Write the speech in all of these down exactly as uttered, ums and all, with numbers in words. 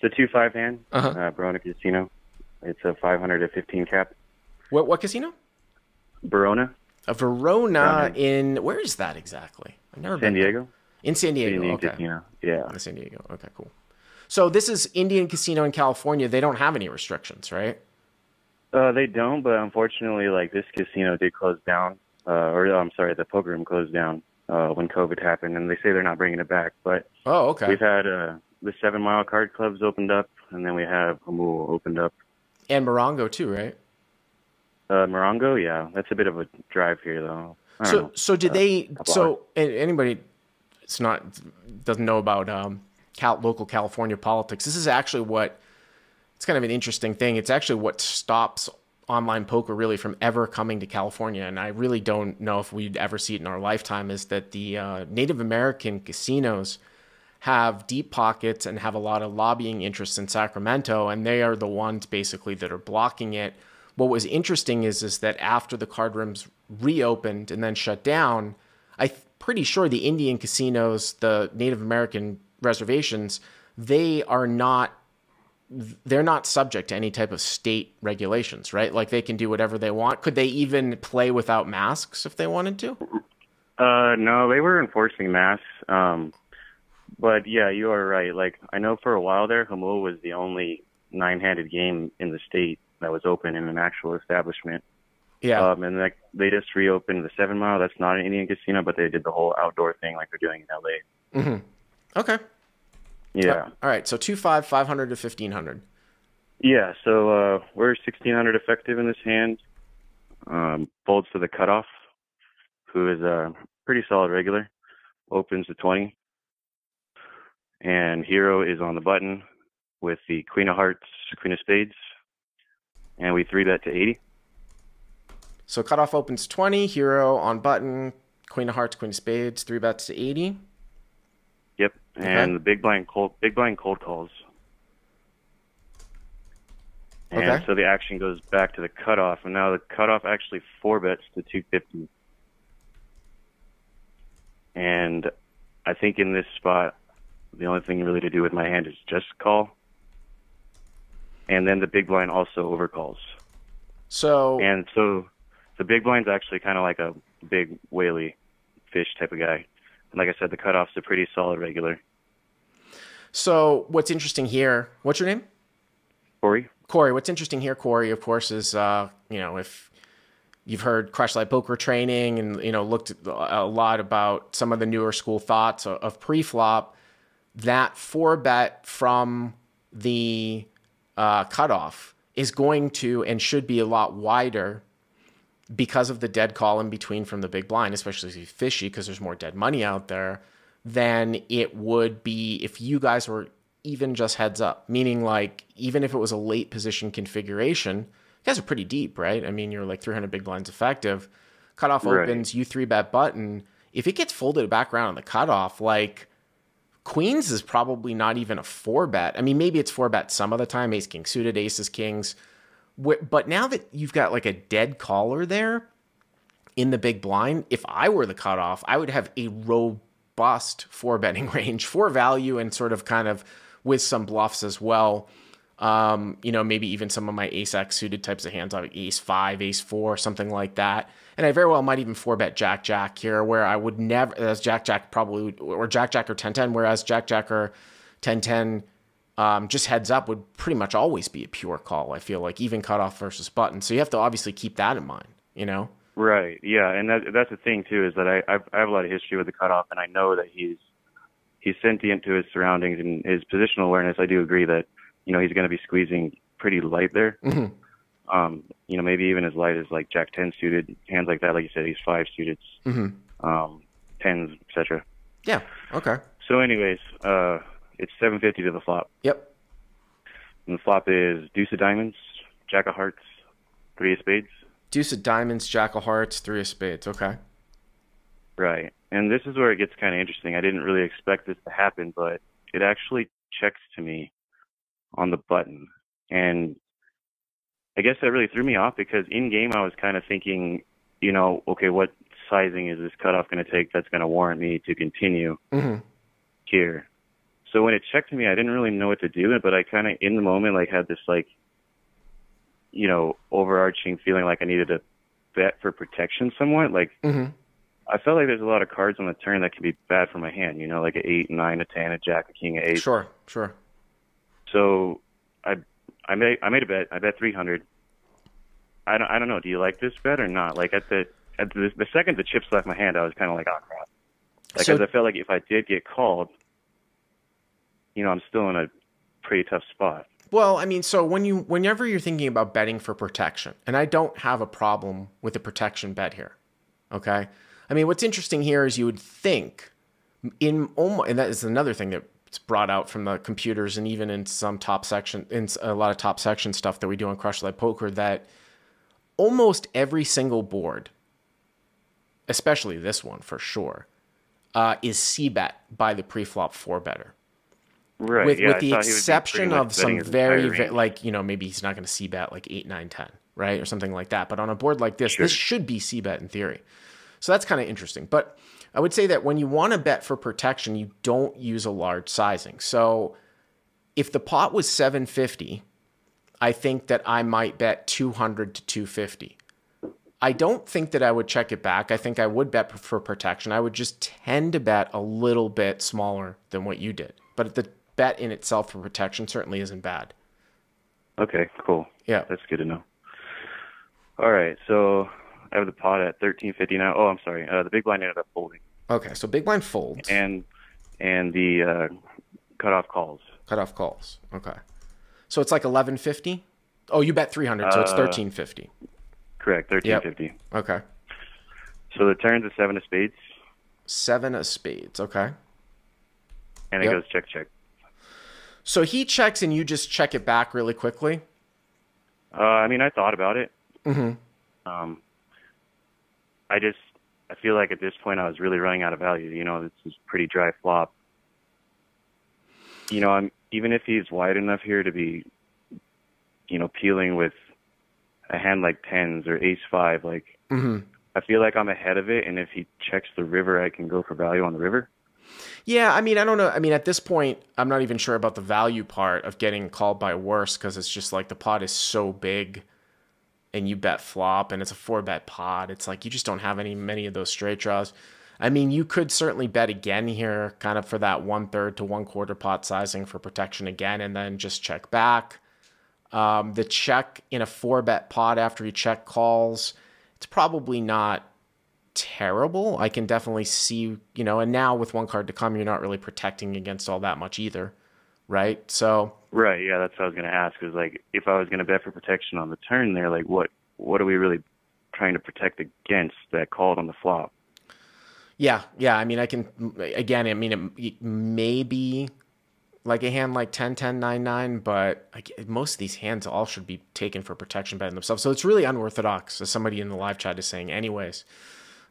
It's a two five hand, uh-huh. uh, Verona Casino. It's a five hundred to fifteen cap. What what casino? Verona. A Verona, Verona. In, where is that exactly? I've never San been Diego. In San Diego, Indian okay. Casino. Yeah. In San Diego, okay, cool. So this is Indian Casino in California. They don't have any restrictions, right? Uh, they don't, but unfortunately, like, this casino did close down. Uh, or I'm sorry, the poker room closed down uh, when COVID happened, and they say they're not bringing it back. But oh, okay. We've had uh, the Seven Mile Card Club's opened up, and then we have Amul opened up. And Morongo too, right? Uh, Morongo, yeah, that's a bit of a drive here, though. So, know. so did uh, they? So, anybody, it's not doesn't know about um, cal local California politics. This is actually what it's kind of an interesting thing. It's actually what stops online poker really from ever coming to California, and I really don't know if we'd ever see it in our lifetime. Is that the uh, Native American casinos have deep pockets and have a lot of lobbying interests in Sacramento, and they are the ones basically that are blocking it. What was interesting is, is that after the card rooms reopened and then shut down, I'm pretty sure the Indian casinos, the Native American reservations, they are not, they're not subject to any type of state regulations, right? Like, they can do whatever they want. Could they even play without masks if they wanted to? Uh, no, they were enforcing masks. Um, but yeah, you are right. Like, I know for a while there, Hamul was the only nine-handed game in the state that was open in an actual establishment. Yeah. Um, and like, they just reopened the Seven Mile. That's not an Indian casino, but they did the whole outdoor thing like they're doing in L A. Mm-hmm. Okay. Yeah. Uh, all right. So two five, five hundred to fifteen hundred. Yeah. So uh, we're sixteen hundred effective in this hand. Um, folds to the cutoff, who is a pretty solid regular. Opens to twenty. And Hero is on the button with the Queen of Hearts, Queen of Spades. And we three bet to eighty. So cutoff opens twenty, Hero on button, Queen of Hearts, Queen of Spades, three bets to eighty. Yep, and okay. the big blind cold, big blind cold calls. And okay. so the action goes back to the cutoff, and now the cutoff actually four bets to two fifty. And I think in this spot, the only thing really to do with my hand is just call. And then the big blind also overcalls. So and so, the big blind's actually kind of like a big whaley fish type of guy. And like I said, the cutoff's a pretty solid regular. So what's interesting here? What's your name? Corey. Corey. What's interesting here, Corey? Of course, is uh, you know, if you've heard Crush Live Poker Training and you know looked a lot about some of the newer school thoughts of pre-flop, that four bet from the Uh, cutoff is going to and should be a lot wider because of the dead call in between from the big blind, especially if you fishy, because there's more dead money out there, than it would be if you guys were even just heads up. Meaning, like, even if it was a late position configuration, you guys are pretty deep, right? I mean, you're like three hundred big blinds effective. Cutoff right. opens, you three bet button. If it gets folded back around on the cutoff, like, Queens is probably not even a four bet. I mean, maybe it's four bet some of the time. Ace, king suited, aces, kings. But now that you've got like a dead caller there in the big blind, if I were the cutoff, I would have a robust four betting range for value and sort of kind of with some bluffs as well. Um, you know, maybe even some of my ace X suited types of hands, like ace five, ace four, something like that. And I very well might even four bet Jack Jack here, where I would never, as Jack Jack probably would, or Jack Jack or ten ten, whereas Jack Jack or ten ten, um, just heads up would pretty much always be a pure call, I feel like, even cutoff versus button. So you have to obviously keep that in mind, you know? Right. Yeah. And that, that's the thing, too, is that I, I've, I have a lot of history with the cutoff, and I know that he's, he's sentient to his surroundings and his positional awareness. I do agree that, you know, he's going to be squeezing pretty light there. Mm-hmm. Um, you know, maybe even as light as like Jack ten suited, hands like that, like you said, he's five suited, mm-hmm. um, tens, et cetera. Yeah. Okay. So, anyways, uh, it's seven fifty to the flop. Yep. And the flop is deuce of diamonds, jack of hearts, three of spades. Deuce of diamonds, jack of hearts, three of spades. Okay. Right, and this is where it gets kind of interesting. I didn't really expect this to happen, but it actually checks to me on the button, and I guess that really threw me off because in game I was kind of thinking, you know, okay, what sizing is this cutoff going to take that's going to warrant me to continue mm-hmm. here? So when it checked to me, I didn't really know what to do, but I kind of, in the moment, like, had this, like, you know, overarching feeling like I needed to bet for protection somewhat. Like, mm-hmm. I felt like there's a lot of cards on the turn that could be bad for my hand, you know, like an eight, nine, a ten, a jack, a king, a eight. Sure, sure. So I I made, I made a bet. I bet three hundred. I don't, I don't know. Do you like this bet or not? Like, at the at the, the second the chips left my hand, I was kind of like, oh, crap. Like, so, 'cause I felt like if I did get called, you know, I'm still in a pretty tough spot. Well, I mean, so when you, whenever you're thinking about betting for protection, and I don't have a problem with a protection bet here, okay? I mean, what's interesting here is you would think in almost, and that is another thing that's brought out from the computers and even in some top section, in a lot of top section stuff that we do on Crush Live Poker, that almost every single board, especially this one for sure, uh, is c-bet by the preflop four better. Right, with, yeah, with the exception of some very, very, like, you know, maybe he's not going to c-bet like eight, nine, ten, right? Or something like that. But on a board like this, sure, this should be c-bet in theory. So that's kind of interesting. But I would say that when you want to bet for protection, you don't use a large sizing. So if the pot was seven fifty, I think that I might bet two hundred to two fifty. I don't think that I would check it back. I think I would bet for protection. I would just tend to bet a little bit smaller than what you did. But at the bet in itself for protection certainly isn't bad. Okay, cool. Yeah. That's good to know. All right, so I have the pot at thirteen fifty now. Oh, I'm sorry. Uh, the big blind ended up folding. Okay, so big blind folds. And and the uh, cutoff calls. Cutoff calls. Okay. So it's like eleven fifty? Oh, you bet three hundred, so it's thirteen fifty. Uh, correct, thirteen fifty. Yep. Okay. So the turn's a seven of spades. Seven of spades, okay. And it yep. goes check, check. So he checks and you just check it back really quickly? Uh, I mean, I thought about it. Mm-hmm. Um, I just, I feel like at this point I was really running out of value. You know, this is pretty dry flop. You know, I'm even if he's wide enough here to be, you know, peeling with a hand like tens or ace five, like, mm-hmm. I feel like I'm ahead of it. And if he checks the river, I can go for value on the river. Yeah, I mean, I don't know. I mean, at this point, I'm not even sure about the value part of getting called by worse because it's just like the pot is so big and you bet flop and it's a four-bet pot. It's like you just don't have any many of those straight draws. I mean, you could certainly bet again here kind of for that one-third to one-quarter pot sizing for protection again and then just check back. Um, the check in a four-bet pot after you check calls, it's probably not terrible. I can definitely see, you know, and now with one card to come, you're not really protecting against all that much either, right? So right, yeah, that's what I was gonna ask. Is like, if I was gonna bet for protection on the turn, there, like, what what are we really trying to protect against that called on the flop? Yeah, yeah. I mean, I can again. I mean, it, it may be like a hand like ten, ten, nine, nine, but I, most of these hands all should be taken for protection betting themselves. So it's really unorthodox, as somebody in the live chat is saying, anyways.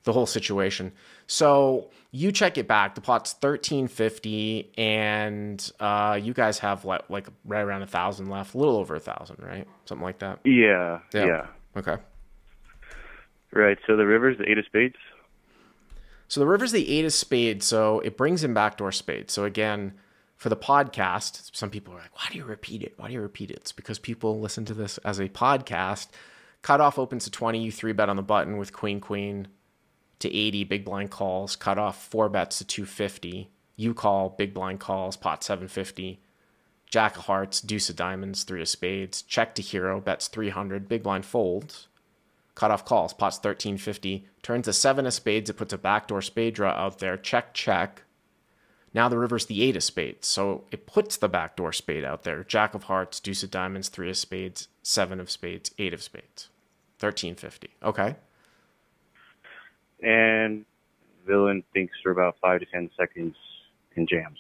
The whole situation. So you check it back. The pot's thirteen fifty, and uh, you guys have like, like right around a thousand left, a little over a thousand, right? Something like that. Yeah, yeah. Yeah. Okay. Right. So the river's the eight of spades. So the river's the eight of spades. So it brings in backdoor spades. So again, for the podcast, some people are like, "Why do you repeat it? Why do you repeat it?" It's because people listen to this as a podcast. Cutoff opens to twenty. You three bet on the button with queen queen. To eighty, big blind calls, cut off four bets to two fifty. You call, big blind calls, pot seven fifty. Jack of hearts, deuce of diamonds, three of spades. Check to hero, bets three hundred. Big blind folds, cut off calls, pot's thirteen fifty. Turns a seven of spades, it puts a backdoor spade draw out there. Check, check. Now the river's the eight of spades, so it puts the backdoor spade out there. Jack of hearts, deuce of diamonds, three of spades, seven of spades, eight of spades. thirteen fifty, okay. And villain thinks for about five to ten seconds and jams.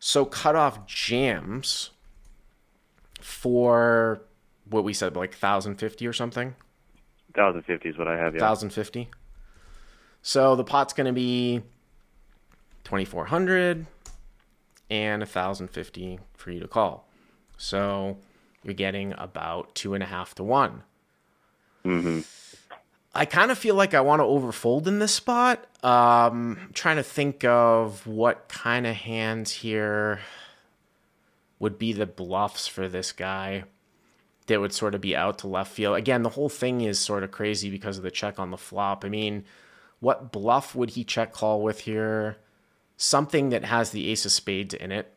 So cutoff jams for what we said, like one thousand fifty or something? one thousand fifty is what I have, yeah. one thousand fifty. So the pot's going to be twenty-four hundred and one thousand fifty for you to call. So you're getting about two and a half to one. Mm-hmm. I kind of feel like I want to overfold in this spot. Um, I'm trying to think of what kind of hands here would be the bluffs for this guy that would sort of be out to left field. Again, the whole thing is sort of crazy because of the check on the flop. I mean, what bluff would he check call with here? Something that has the ace of spades in it.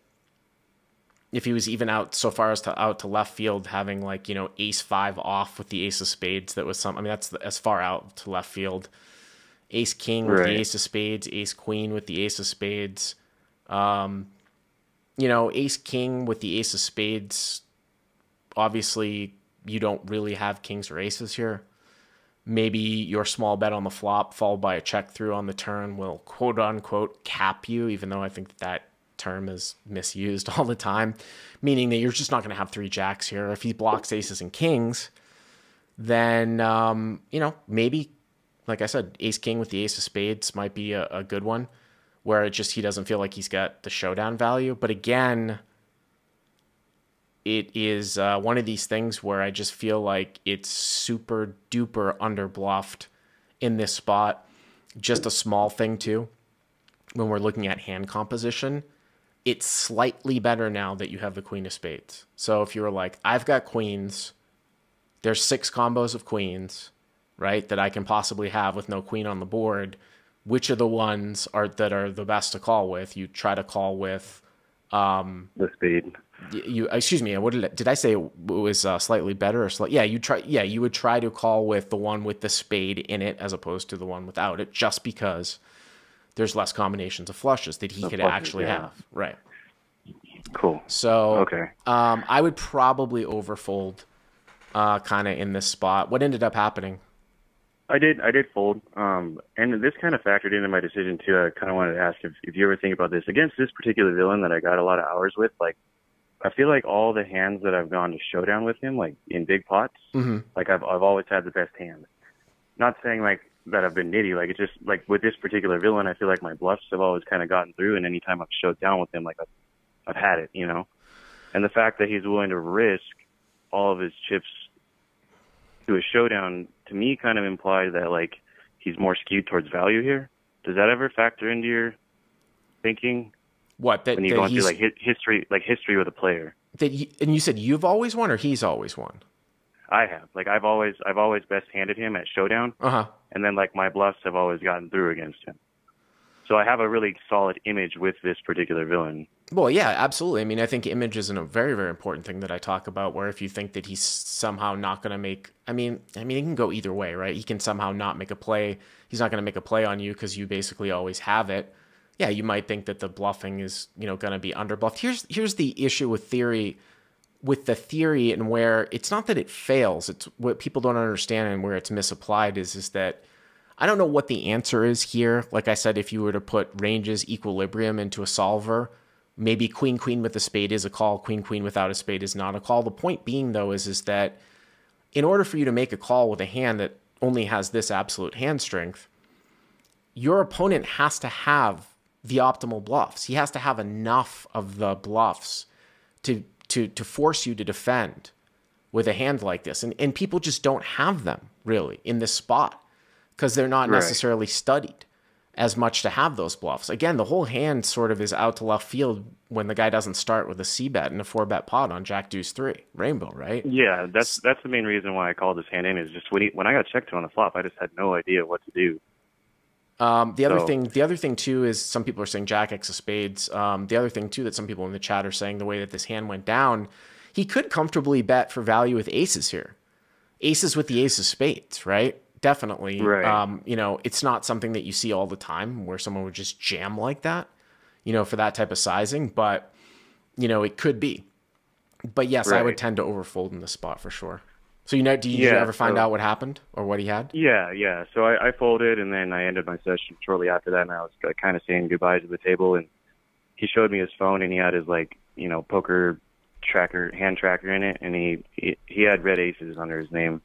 If he was even out so far as to out to left field, having like, you know, ace five off with the ace of spades, that was some, I mean, that's the, as far out to left field. Ace king with right. the ace of spades, ace queen with the ace of spades. Um, you know, ace king with the ace of spades. Obviously, you don't really have kings or aces here. Maybe your small bet on the flop, followed by a check through on the turn, will quote unquote cap you, even though I think that, that term is misused all the time, meaning that you're just not going to have three jacks here. If he blocks aces and kings, then, um, you know, maybe, like I said, ace king with the ace of spades might be a, a good one where it just, he doesn't feel like he's got the showdown value. But again, it is uh, one of these things where I just feel like it's super duper underbluffed in this spot. Just a small thing too. When we're looking at hand composition, it's slightly better now that you have the queen of spades. So if you were like, I've got queens, there's six combos of queens, right, that I can possibly have with no queen on the board. Which are the ones are that are the best to call with? You try to call with um, the spade. You excuse me. What did I, did I say? It was uh, slightly better or slightly? Yeah, you try. Yeah, you would try to call with the one with the spade in it as opposed to the one without it, just because there's less combinations of flushes that he the could flushes, actually yeah. have. Right. Cool. So okay. um, I would probably overfold uh, kind of in this spot. What ended up happening? I did I did fold. Um, and this kind of factored into my decision too. I kind of wanted to ask if, if you ever think about this. Against this particular villain that I got a lot of hours with, like, I feel like all the hands that I've gone to showdown with him, like in big pots, mm-hmm. like I've, I've always had the best hand. Not saying like, that I've been nitty, like it's just like with this particular villain, I feel like my bluffs have always kind of gotten through, and anytime I've showed down with him, like I've, I've had it, you know. And the fact that he's willing to risk all of his chips to a showdown, to me, kind of implies that like he's more skewed towards value here. Does that ever factor into your thinking? What that when you're going through like history, like history with a player? That he, and you said you've always won, or he's always won? I have. Like I've always I've always best handed him at showdown. Uh-huh. And then like my bluffs have always gotten through against him. So I have a really solid image with this particular villain. Well, yeah, absolutely. I mean, I think image is a very, very important thing that I talk about, where if you think that he's somehow not going to make, I mean, I mean, it can go either way, right? He can somehow not make a play. He's not going to make a play on you because you basically always have it. Yeah, you might think that the bluffing is, you know, going to be underbluffed. Here's here's the issue with theory. With the theory, and where it's not that it fails, it's what people don't understand and where it's misapplied is, is that I don't know what the answer is here. Like I said, if you were to put ranges equilibrium into a solver, maybe queen, queen with a spade is a call. Queen, queen without a spade is not a call. The point being though, is, is that in order for you to make a call with a hand that only has this absolute hand strength, your opponent has to have the optimal bluffs. He has to have enough of the bluffs to to to force you to defend with a hand like this. And, and people just don't have them, really, in this spot because they're not right. necessarily studied as much to have those bluffs. Again, the whole hand sort of is out to left field when the guy doesn't start with a C-bet and a four-bet pot on Jack-Deuce three, rainbow, right? Yeah, that's that's the main reason why I called this hand in is just when, he, when I got checked to on the flop, I just had no idea what to do. Um, the other so. thing, the other thing too, is some people are saying Jack X of spades. Um, the other thing too, that some people in the chat are saying the way that this hand went down, he could comfortably bet for value with aces here. Aces with the ace of spades, right? Definitely. Right. Um, you know, it's not something that you see all the time where someone would just jam like that, you know, for that type of sizing, but you know, it could be, but yes, right. I would tend to overfold in this spot for sure. So, you know, do you, yeah, you ever find so, out what happened or what he had? Yeah, yeah. So I, I folded, and then I ended my session shortly after that, and I was kind of saying goodbye to the table, and he showed me his phone, and he had his, like, you know, poker tracker, hand tracker in it, and he, he, he had red aces under his name.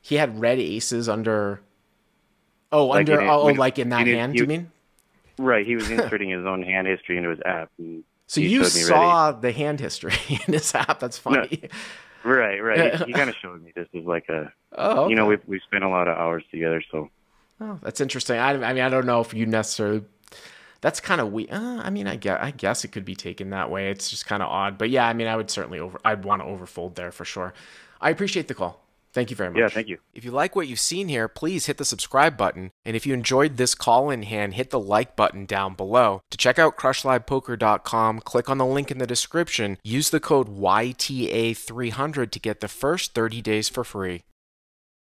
He had red aces under, oh, like under, in, oh, when, like in that in hand, his, you he, mean? Right. He was inserting his own hand history into his app. And so you saw the hand history in his app. That's funny. No. Right, right. He, he kind of showed me this is like a, oh, okay. you know, we've, we've spent a lot of hours together, so. Oh, that's interesting. I, I mean, I don't know if you necessarily, that's kind of weird. Uh, I mean, I guess, I guess it could be taken that way. It's just kind of odd. But yeah, I mean, I would certainly over, I'd want to overfold there for sure. I appreciate the call. Thank you very much. Yeah, thank you. If you like what you've seen here, please hit the subscribe button. And if you enjoyed this call-in hand, hit the like button down below. To check out crush live poker dot com, click on the link in the description. Use the code Y T A three hundred to get the first thirty days for free.